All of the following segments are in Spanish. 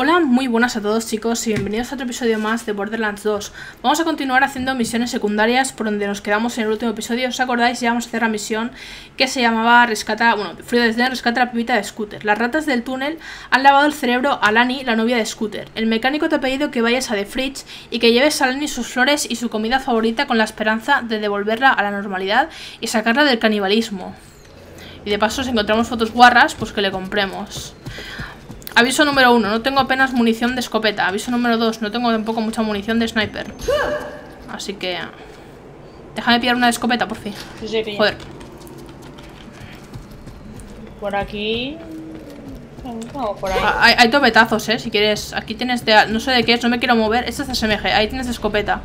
Hola, muy buenas a todos chicos y bienvenidos a otro episodio más de Borderlands 2. Vamos a continuar haciendo misiones secundarias por donde nos quedamos en el último episodio. ¿Os acordáis? Ya vamos a hacer la misión que se llamaba Rescata a la pibita de Scooter. Las ratas del túnel han lavado el cerebro a Lani, la novia de Scooter. El mecánico te ha pedido que vayas a The Fritz y que lleves a Lani sus flores y su comida favorita con la esperanza de devolverla a la normalidad y sacarla del canibalismo. Y de paso, si encontramos fotos guarras, pues que le compremos. Aviso número 1, no tengo apenas munición de escopeta. Aviso número 2, no tengo tampoco mucha munición de sniper. Así que... déjame pillar una de escopeta, por fin. Sí, joder. Por aquí... no, por ahí. Hay topetazos, si quieres. Aquí tienes de... no sé de qué es, no me quiero mover. Esta es de SMG, ahí tienes de escopeta.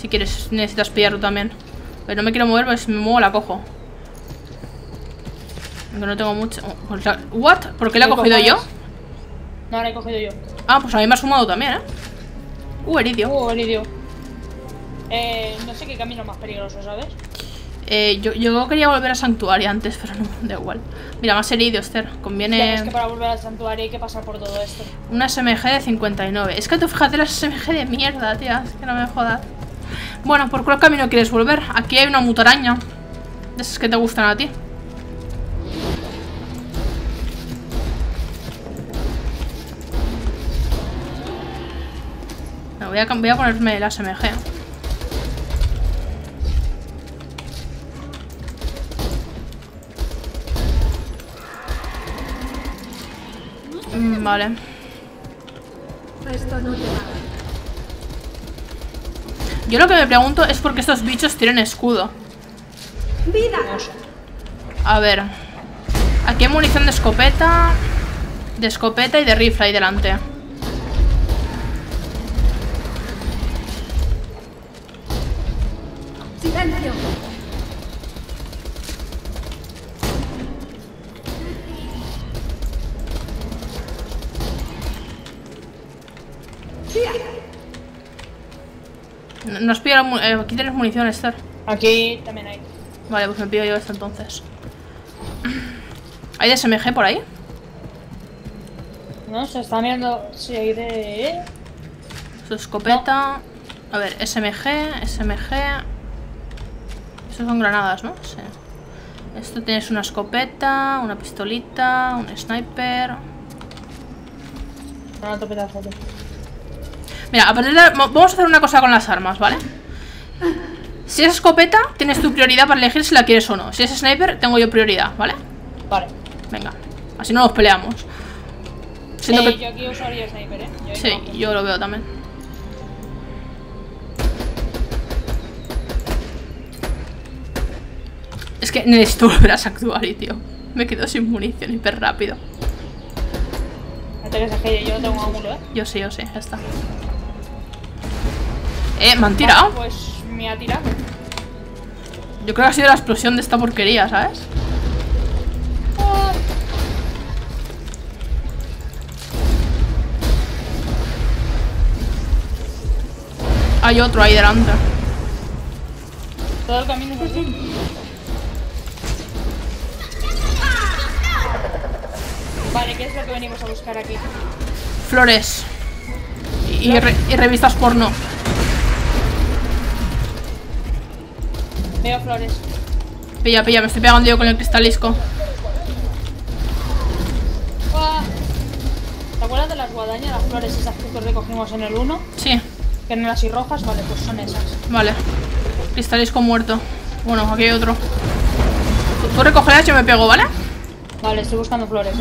Si quieres, necesitas pillarlo también. Pero no me quiero mover, pues si me muevo la cojo. Aunque no tengo mucha... ¿What? ¿Por qué la he cogido yo? No, la he cogido yo. Ah, pues a mí me ha sumado también, heridio. Heridio. No sé qué camino más peligroso, ¿sabes? Yo quería volver a Santuario antes, pero no, da igual. Mira, más herido, Esther. Conviene... ya, es que para volver a Santuario hay que pasar por todo esto. Una SMG de 59. Es que tú fíjate las SMG de mierda, tía. Es que no me jodas. Bueno, ¿por cuál camino quieres volver? Aquí hay una mutaraña. De esas que te gustan a ti. Voy a ponerme el SMG. Vale. Yo lo que me pregunto es por qué estos bichos tienen escudo. A ver. Aquí hay munición de escopeta. De escopeta y de rifle ahí delante. No has pillado aquí tienes munición, Esther. Aquí también hay. Vale, pues me pillo yo esto entonces. ¿Hay de SMG por ahí? No, se está mirando si hay de... su escopeta... no. A ver, SMG... estos son granadas, ¿no? Sí. Esto tienes una escopeta, una pistolita, un sniper... una topetazo. Mira, vamos a hacer una cosa con las armas, ¿vale? Si es escopeta, tienes tu prioridad para elegir si la quieres o no. Si es sniper, tengo yo prioridad, ¿vale? Vale. Venga, así no nos peleamos. Que... yo aquí usaría sniper, yo sí, no. Yo lo veo también. Es que necesito volver a actuar y, tío, me quedo sin munición hiper rápido. Yo tengo ángulo, Yo sí, ya está. ¿Me han tirado? Pues me ha tirado. Yo creo que ha sido la explosión de esta porquería, ¿sabes? Hay otro ahí delante. Todo el camino por aquí. Vale, ¿qué es lo que venimos a buscar aquí? Flores. Y revistas porno. Veo flores. Pilla, me estoy pegando yo con el cristalisco. ¿Te acuerdas de las guadañas, las flores esas que recogimos en el 1? Sí. Que eran así rojas, vale, pues son esas. Vale. Cristalisco muerto. Bueno, aquí hay otro. Tú recogerás, yo me pego, ¿vale? Vale, estoy buscando flores,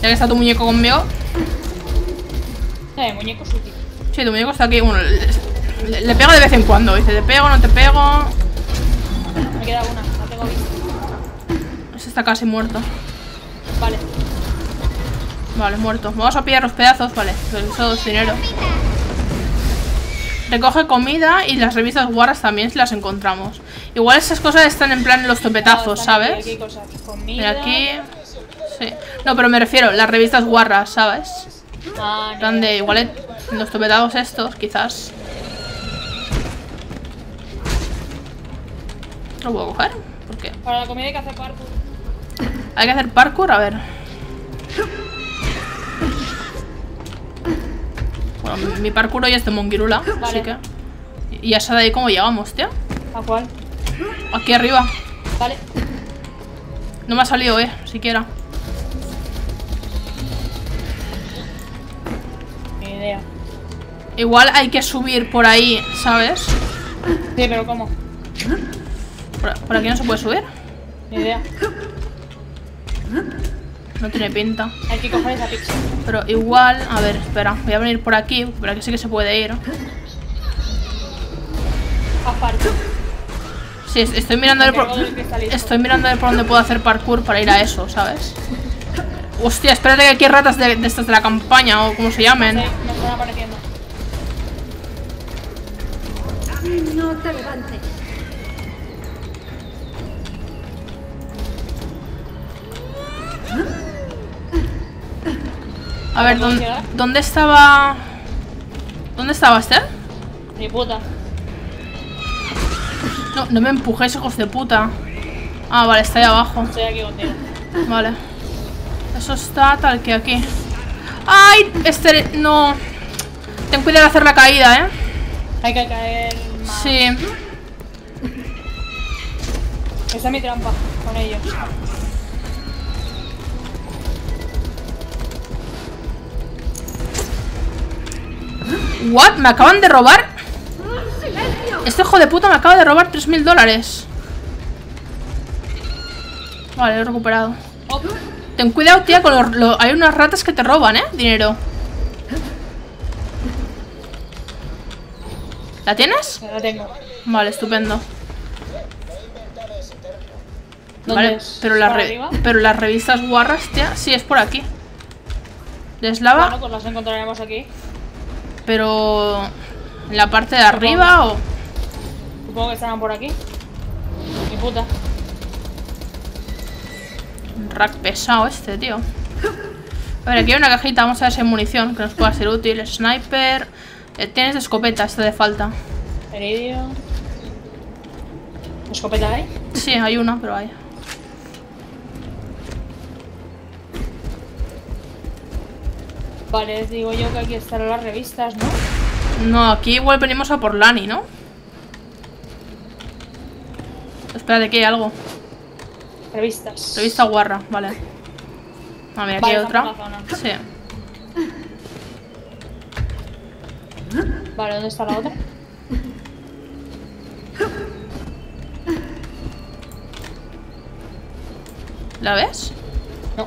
Ya que está tu muñeco conmigo. Muñeco es útil. Sí, tu muñeco está aquí. Bueno, le pego de vez en cuando, dice, te pego, no te pego. Me queda una, la tengo vista. Ese está casi muerto. Vale. Vale, muerto. Vamos a pillar los pedazos, vale. Eso es dinero. Recoge comida y las revistas guarras también si las encontramos. Igual esas cosas están en plan los topetazos, ¿sabes? Aquí cosas, comida. Mira aquí. Sí. No, pero me refiero, las revistas guarras, ¿sabes? Grande, igual en los topetazos estos, quizás. ¿Lo puedo coger? ¿Por qué? Para la comida hay que hacer parkour. ¿Hay que hacer parkour? A ver. Mi parkour ya está en Monguirula, vale. Así que... ¿Y esa de ahí cómo llegamos, tío? ¿A cuál? Aquí arriba. Vale. No me ha salido, siquiera. Ni idea. Igual hay que subir por ahí, ¿sabes? Sí, pero ¿cómo? ¿Por aquí no se puede subir? Ni idea. No tiene pinta. Hay que coger esa pizza. Pero igual, a ver, espera. Voy a venir por aquí, por aquí sí que se puede ir. Aparte. Sí, estoy mirando, a ver por dónde puedo hacer parkour para ir a eso, ¿sabes? Hostia, espérate que aquí hay ratas de estas de la campaña o como se llamen. No sé, me están apareciendo. No te levantes. A ver, ¿dónde estaba? ¿Dónde estabas, Ter? Ni puta. No, no me empujes, hijos de puta. Ah, vale, está ahí abajo. Estoy aquí contigo. Vale. Eso está tal que aquí. ¡Ay! Este... No. Ten cuidado de hacer la caída, ¿eh? Hay que caer más. Sí. Esa es mi trampa con ellos. ¿What? ¿Me acaban de robar? Este hijo de puta me acaba de robar $3000. Vale, lo he recuperado. Ten cuidado, tía, con hay unas ratas que te roban, dinero. ¿La tienes? La tengo. Vale, estupendo. ¿Dónde vale, es? Pero las revistas guarras, tía. Sí, es por aquí. Deslava. Bueno, pues las encontraremos aquí. Pero... ¿en la parte de arriba o...? Supongo que estarán por aquí. Mi puta. Un rack pesado este, tío. A ver, aquí hay una cajita. Vamos a ver si hay munición que nos pueda ser útil. Sniper... Tienes escopeta, esta de falta. Heridio. ¿Escopeta hay? Sí, hay una, pero hay. Vale, digo yo que aquí estarán las revistas, ¿no? No, aquí igual venimos a por Lani, ¿no? Espérate, que hay algo. Revistas. Revista guarra, vale. Ah, mira, aquí hay otra. Sí. Vale, ¿dónde está la otra? ¿La ves? No.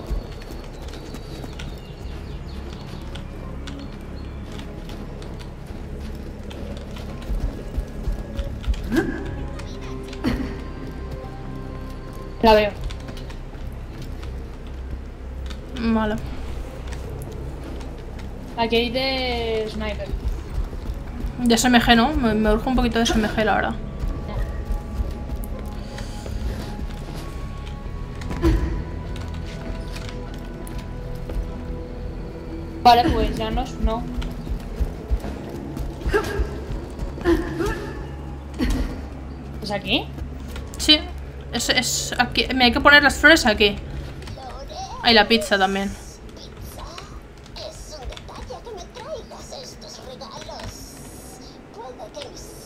La veo. Vale. Aquí hay de sniper. De SMG, ¿no? Me urge un poquito de SMG, la verdad. Vale, pues ya nos... no. ¿Es aquí? Sí. Es aquí. Me hay que poner las flores aquí. Hay la pizza también.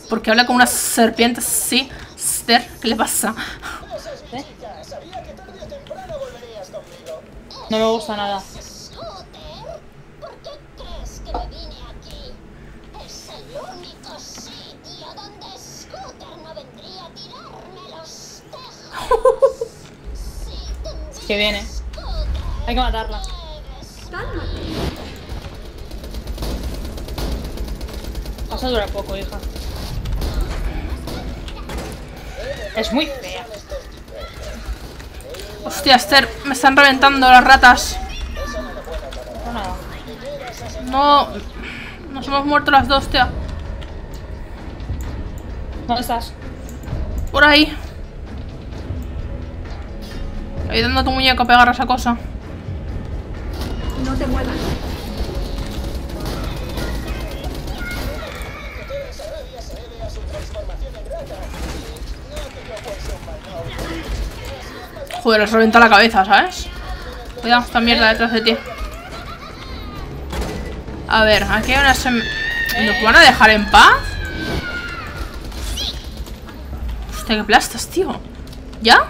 Porque habla con una serpiente así. Esther, ¿qué le pasa? No me gusta nada. Es que viene. Hay que matarla. Vas a durar poco, hija. Es muy fea. Hostia, Esther, me están reventando las ratas. No, nos hemos muerto las dos, tía. ¿Dónde estás? Por ahí. Ayudando a tu muñeco a pegar a esa cosa. No te muevas. Joder, les reventa la cabeza, ¿sabes? Cuidado, esta mierda detrás de ti. A ver, aquí hay una ¿Nos van a dejar en paz? Hostia, que aplastas, tío. ¿Ya?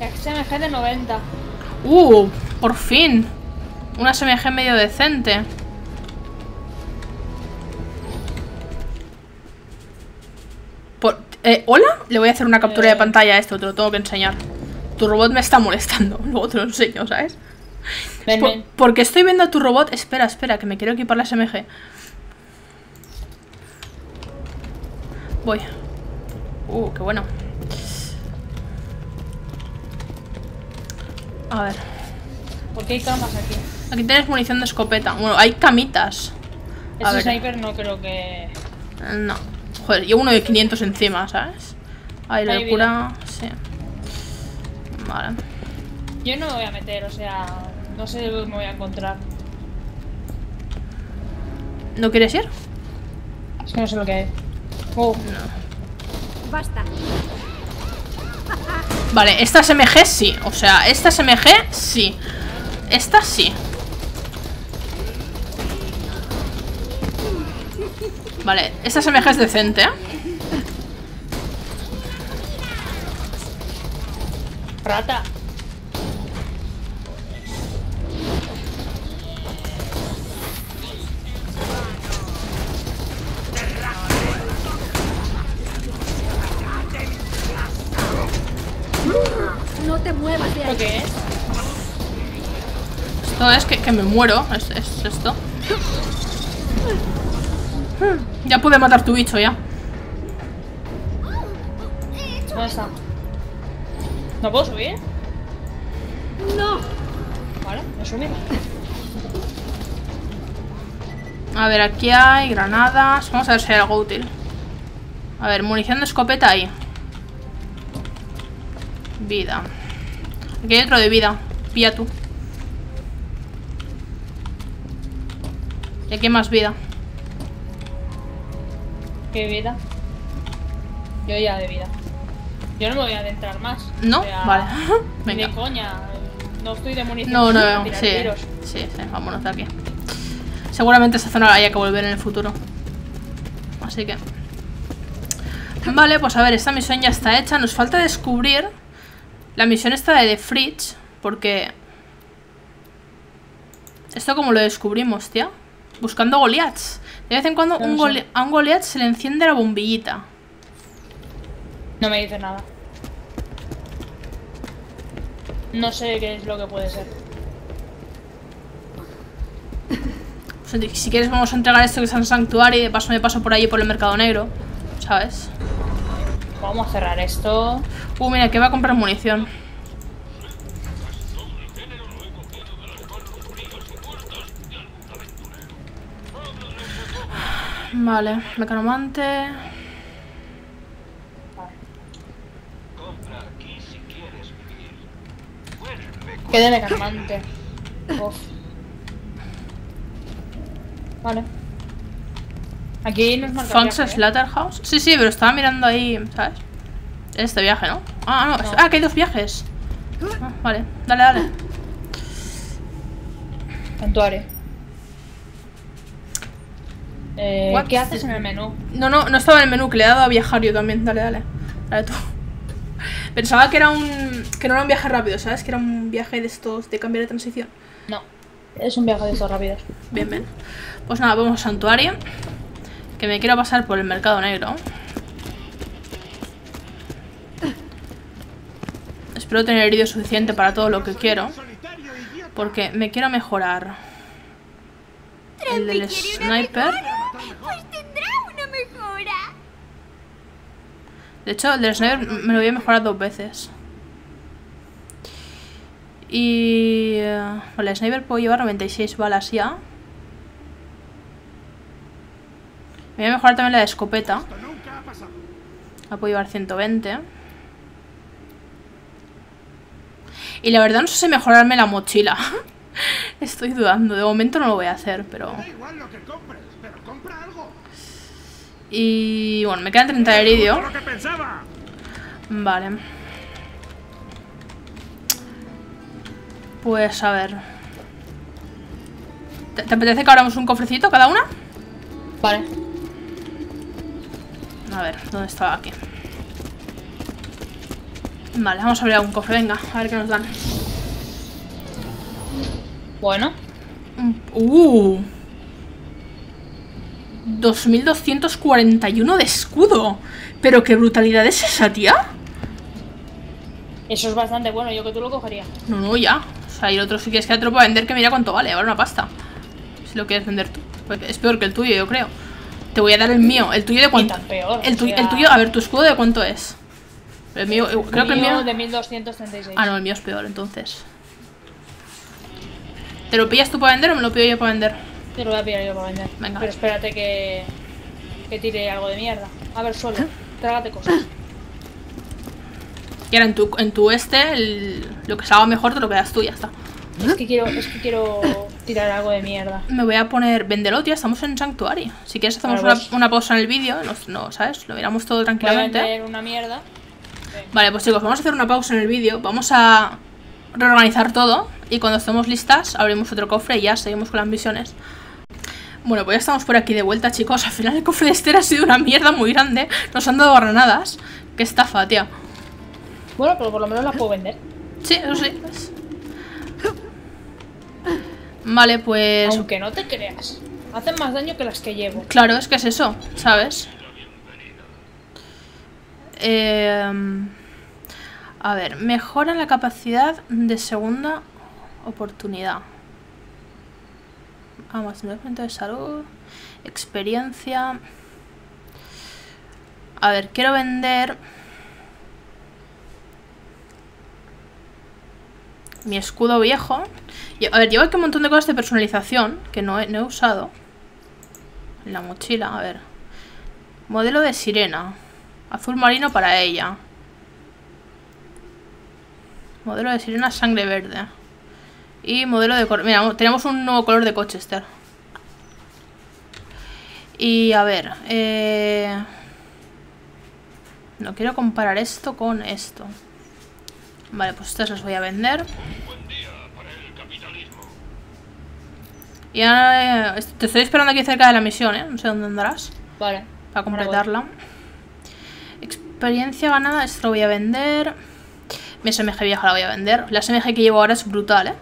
La SMG de 90. Por fin. Una SMG medio decente. ¿Hola? Le voy a hacer una captura de pantalla a esto, te lo tengo que enseñar. Tu robot me está molestando, luego te lo enseño, ¿sabes? Ven, ven. Porque estoy viendo a tu robot. Espera, espera, que me quiero equipar la SMG. Voy. Qué bueno. A ver. ¿Por qué hay camas aquí? Aquí tienes munición de escopeta. Bueno, hay camitas. Ese sniper no creo que... No. Joder, llevo uno de 500 encima, ¿sabes? Ahí la locura... Sí. Vale. Yo no me voy a meter, o sea... No sé dónde me voy a encontrar. ¿No quieres ir? Es que no sé lo que hay. No. Basta. Vale, esta SMG sí. O sea, esta SMG sí. Esta sí. Vale, esta SMG es decente, ¿eh? Rata. No te muevas de ahí. ¿Qué es? Esto es que me muero. Es esto. Ya pude matar tu bicho, ya. ¿Dónde está? ¿No puedo subir? No. Vale, me subí. A ver, aquí hay granadas. Vamos a ver si hay algo útil. A ver, munición de escopeta ahí. Vida. Aquí hay otro de vida. Pilla tú. Y aquí hay más vida. ¿Qué vida? Yo ya de vida. Yo no me voy a adentrar más. ¿No? O sea, vale. Venga. De coña. No estoy de munición. No. Sí, vámonos de aquí. Seguramente esta zona haya que volver en el futuro. Así que... Vale, pues a ver, esta misión ya está hecha. Nos falta descubrir la misión esta de The Fritz. Porque... ¿Esto cómo lo descubrimos, tía? Buscando Goliaths. De vez en cuando a un Goliath se le enciende la bombillita. No me dice nada. No sé qué es lo que puede ser. Si quieres vamos a entregar esto que está en Sanctuary. De paso me paso por allí por el mercado negro, ¿sabes? Vamos a cerrar esto. Mira, que va a comprar munición. Vale, mecanomante. Compra aquí si quieres vivir. ¿Qué de mecanomante? Vale. Aquí nos marca Funk's Slaughterhouse. Sí, pero estaba mirando ahí, ¿sabes? Este viaje, ¿no? No. Que hay dos viajes. Vale, dale. Santuario. ¿Qué haces en el menú? No estaba en el menú, que le he dado a viajar yo también. Dale. Dale tú. Pensaba que era que no era un viaje rápido, ¿sabes? Que era un viaje de estos de cambiar de transición. No, es un viaje de estos rápidos. Bien. Pues nada, vamos a Santuario. Que me quiero pasar por el mercado negro. Espero tener herido suficiente para todo lo que quiero. Porque me quiero mejorar. El del sniper. Pues tendrá una mejora. De hecho, el del sniper me lo voy a mejorar 2 veces. Y... Vale, el sniper puedo llevar 96 balas ya. Me voy a mejorar también la de escopeta. La puedo llevar 120. Y la verdad no sé si mejorarme la mochila. Estoy dudando. De momento no lo voy a hacer, pero... Y... Bueno, me quedan 30 de herido. Vale. Pues a ver... ¿Te apetece que abramos un cofrecito cada una? Vale. A ver, ¿dónde estaba aquí? Vale, vamos a abrir algún cofre, venga, a ver qué nos dan. Bueno. 2241 de escudo. Pero qué brutalidad es esa, tía. Eso es bastante bueno, yo que tú lo cogería. No, no, ya. O sea, y el otro sí que es que te lo puedo vender, que mira cuánto vale, ahora una pasta. Si lo quieres vender tú. Porque es peor que el tuyo, yo creo. Te voy a dar el mío. ¿El tuyo de cuánto? Tan peor, el tuyo, a ver, ¿tu escudo de cuánto es? El mío, creo que el mío de 1236. Ah, no, el mío es peor, entonces. ¿Te lo pillas tú para vender o me lo pido yo para vender? Te lo voy a pillar yo para vender. Venga. Pero espérate que tire algo de mierda. A ver, solo, trágate cosas. Y ahora en tu lo que salga mejor te lo quedas tú y ya está. Es que quiero tirar algo de mierda. Me voy a poner... Véndelo, tío, estamos en Sanctuary. Si quieres hacemos una pausa en el vídeo, ¿sabes? Lo miramos todo tranquilamente. Voy a vender una mierda. Vale, pues chicos, vamos a hacer una pausa en el vídeo. Vamos a reorganizar todo. Y cuando estemos listas, abrimos otro cofre y ya seguimos con las misiones. Bueno, pues ya estamos por aquí de vuelta, chicos. Al final el cofre de Esther ha sido una mierda muy grande. Nos han dado granadas. Qué estafa, tía. Bueno, pero por lo menos las puedo vender. Sí, eso sí. Vale, pues... Aunque no te creas, hacen más daño que las que llevo. Claro, es que es eso, ¿sabes? A ver, mejora la capacidad de segunda oportunidad. Más 9% de salud, experiencia. A ver, quiero vender mi escudo viejo. A ver, llevo aquí un montón de cosas de personalización que no he usado. En la mochila, a ver. Modelo de sirena. Azul marino para ella. Modelo de sirena sangre verde. Y modelo de... Mira, tenemos un nuevo color de coche, Esther. Y a ver... No quiero comparar esto con esto. Vale, pues estas las voy a vender. Y ahora... Te estoy esperando aquí cerca de la misión, ¿eh? No sé dónde andarás. Vale. Para completarla. Experiencia ganada, esto lo voy a vender. Mi SMG vieja la voy a vender. La SMG que llevo ahora es brutal, ¿eh?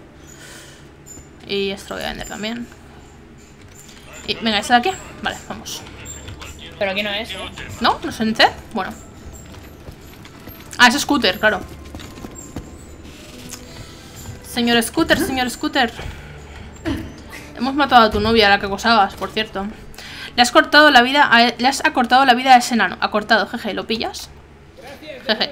Y esto lo voy a vender también. Y, venga, ¿esta de aquí? Vale, vamos. Pero aquí no es, ¿eh? ¿No? ¿No es en C? Bueno. Ah, es Scooter, claro. Señor Scooter, señor Scooter. Hemos matado a tu novia, la que acosabas, por cierto. Le has cortado la vida a... Le has acortado la vida a ese enano. Acortado, jeje, ¿lo pillas? Jeje.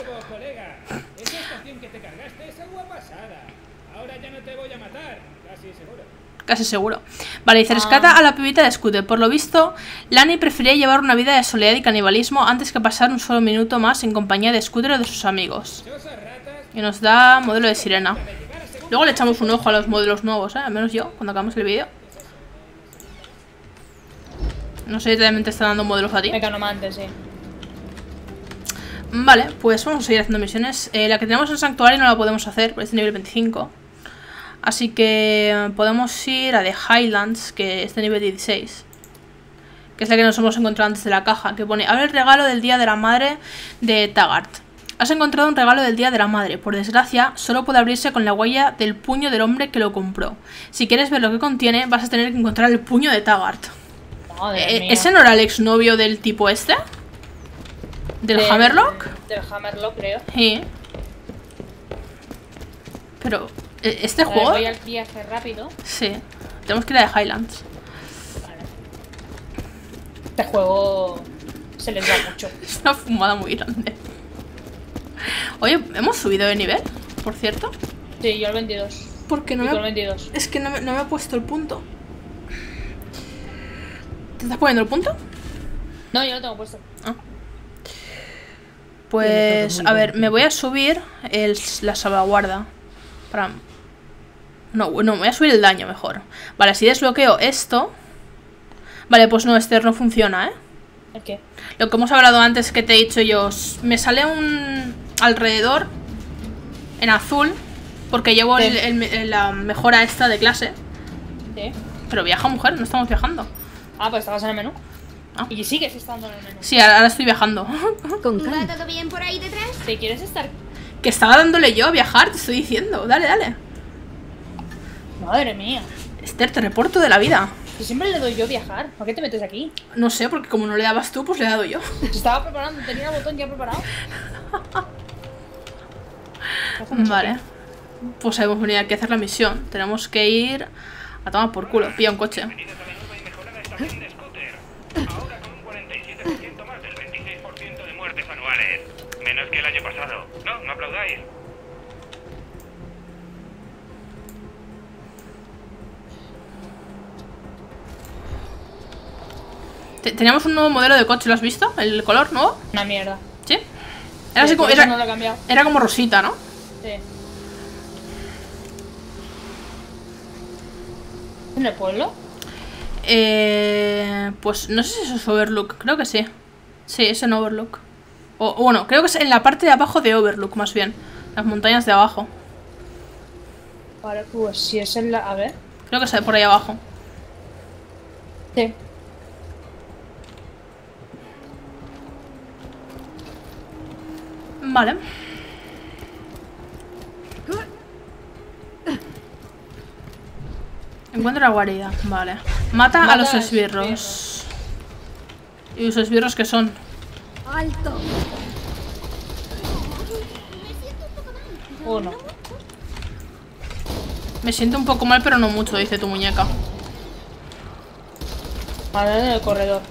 Casi seguro. Vale, dice, rescata a la pibita de Scooter. Por lo visto, Lani prefería llevar una vida de soledad y canibalismo antes que pasar un solo minuto más en compañía de Scooter o de sus amigos. Y nos da modelo de sirena. Luego le echamos un ojo a los modelos nuevos, ¿eh? Al menos yo, cuando acabamos el vídeo. No sé si realmente están dando modelos a ti. Mecanomante, sí. Vale, pues vamos a seguir haciendo misiones. La que tenemos en Sanctuario no la podemos hacer, porque es de nivel 25. Así que podemos ir a The Highlands, que es de nivel 16. Que es la que nos hemos encontrado antes de la caja. Que pone, abre el regalo del día de la madre de Taggart. Has encontrado un regalo del día de la madre. Por desgracia, solo puede abrirse con la huella del puño del hombre que lo compró. Si quieres ver lo que contiene, vas a tener que encontrar el puño de Taggart. ¿Ese no era el exnovio del tipo este? ¿Del Hammerlock? Del Hammerlock, creo. Sí. Pero... Este juego... Voy al viaje rápido. Sí. Tenemos que ir a The Highlands. Vale. Este juego... Se les da mucho. Es una fumada muy grande. Oye, ¿hemos subido de nivel? Por cierto. Sí, yo al 22. ¿Por qué no me... 22. Es que no me ha puesto el punto. ¿Te estás poniendo el punto? No, yo lo tengo puesto. Ah. Pues... A ver, me voy a subir la salvaguarda. Para... No, voy a subir el daño mejor. Vale, si desbloqueo esto. Vale, pues no, este no funciona, ¿eh? ¿El qué? Lo que hemos hablado antes que te he dicho yo. Me sale un alrededor en azul. Porque llevo la mejora esta de clase. ¿De? Pero viaja, mujer, no estamos viajando. Ah, pues estabas en el menú. Ah. Y sigues estando en el menú. Sí, ahora estoy viajando. ¿Con calma? ¿Va todo bien por ahí detrás? ¿Te quieres estar? Que estaba dándole yo a viajar, te estoy diciendo. Dale, dale. Madre mía. Esther, te reporto de la vida. Que siempre le doy yo viajar. ¿Por qué te metes aquí? No sé, porque como no le dabas tú, pues le he dado yo. Estaba preparando, tenía el botón ya preparado. Vale. Pues hemos venido aquí a hacer la misión. Tenemos que ir a tomar por culo. Pilla un coche. Ahora con un 47% más del 26% de muertes anuales. Menos que el año pasado. No, no aplaudáis. Teníamos un nuevo modelo de coche, ¿lo has visto? ¿El color nuevo? Una mierda. ¿Sí? Era, sí, así como, era, no lo he cambiado. Era como rosita, ¿no? Sí. ¿En el pueblo? Pues no sé si eso es Overlook, creo que sí. Sí, es en Overlook. O bueno, creo que es en la parte de abajo de Overlook, más bien. Las montañas de abajo. Vale, pues si es en la... A ver. Creo que es por ahí abajo. Sí. Vale. Encuentra la guarida, vale. Mata a los esbirros. ¿Y los esbirros qué son? ¡Alto! Uno. Me siento un poco mal, pero no mucho, dice tu muñeca. Vale, en el corredor.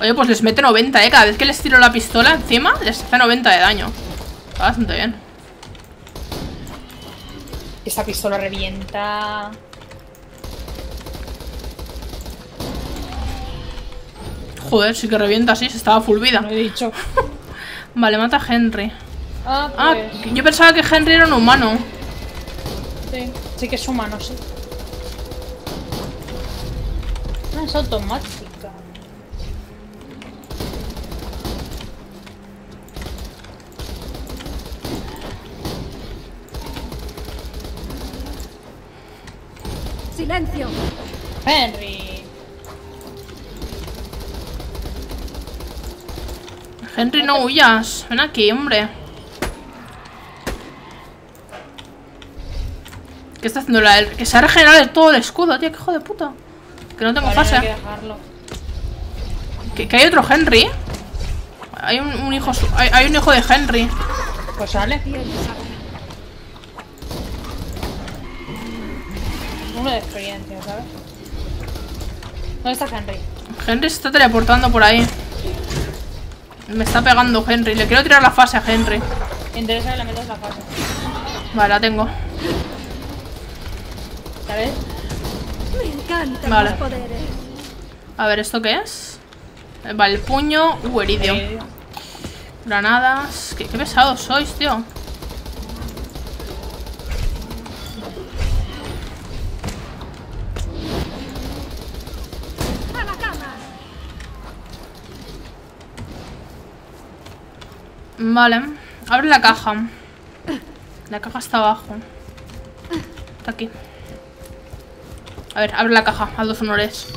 Oye, pues les mete 90, cada vez que les tiro la pistola encima, les hace 90 de daño. Está bastante bien. Esa pistola revienta. Joder, sí que revienta así, se estaba full vida. No he dicho. Vale, mata a Henry. Ah, pues... ah, yo pensaba que Henry era un humano. Sí, sí que es humano, sí. No, es automático. Silencio. Henry. Henry, no huyas. Ven aquí, hombre. ¿Qué está haciendo la... Que se ha regenerado todo el escudo, tío. Qué hijo de puta. Que no tengo fase. Que hay otro Henry. Hay un hijo... Hay un hijo de Henry. Pues sale. Uno de experiencia, ¿sabes? ¿Dónde está Henry? Henry se está teleportando por ahí. Me está pegando Henry. Le quiero tirar la fase a Henry. Me interesa que le metas la fase. Vale, la tengo. ¿Sabes? Me encantan los poderes. A ver, ¿esto qué es? Vale, el puño. Heridio. Granadas. Qué pesados sois, tío. Vale, abre la caja. La caja está abajo. Está aquí. A ver, abre la caja, haz los honores.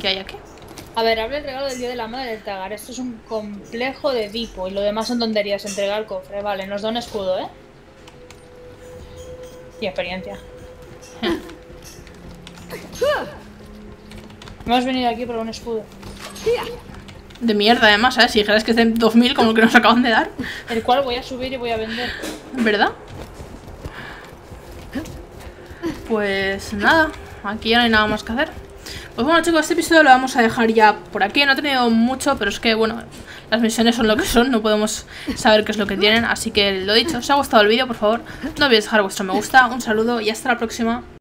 ¿Qué hay aquí? A ver, abre el regalo del día de la madre del Taggart. Esto es un complejo de Edipo. Y lo demás son tonterías, entrega el cofre. Vale, nos da un escudo, ¿eh? Y experiencia. Hemos venido aquí por un escudo. De mierda, además, ¿sabes? Si dijeras que es de 2000, como el que nos acaban de dar. El cual voy a subir y voy a vender. ¿Verdad? Pues nada, aquí ya no hay nada más que hacer. Pues bueno, chicos, este episodio lo vamos a dejar ya por aquí. No he tenido mucho, pero es que, bueno, las misiones son lo que son. No podemos saber qué es lo que tienen. Así que, lo dicho, si os ha gustado el vídeo, por favor, no olvidéis dejar vuestro me gusta. Un saludo y hasta la próxima.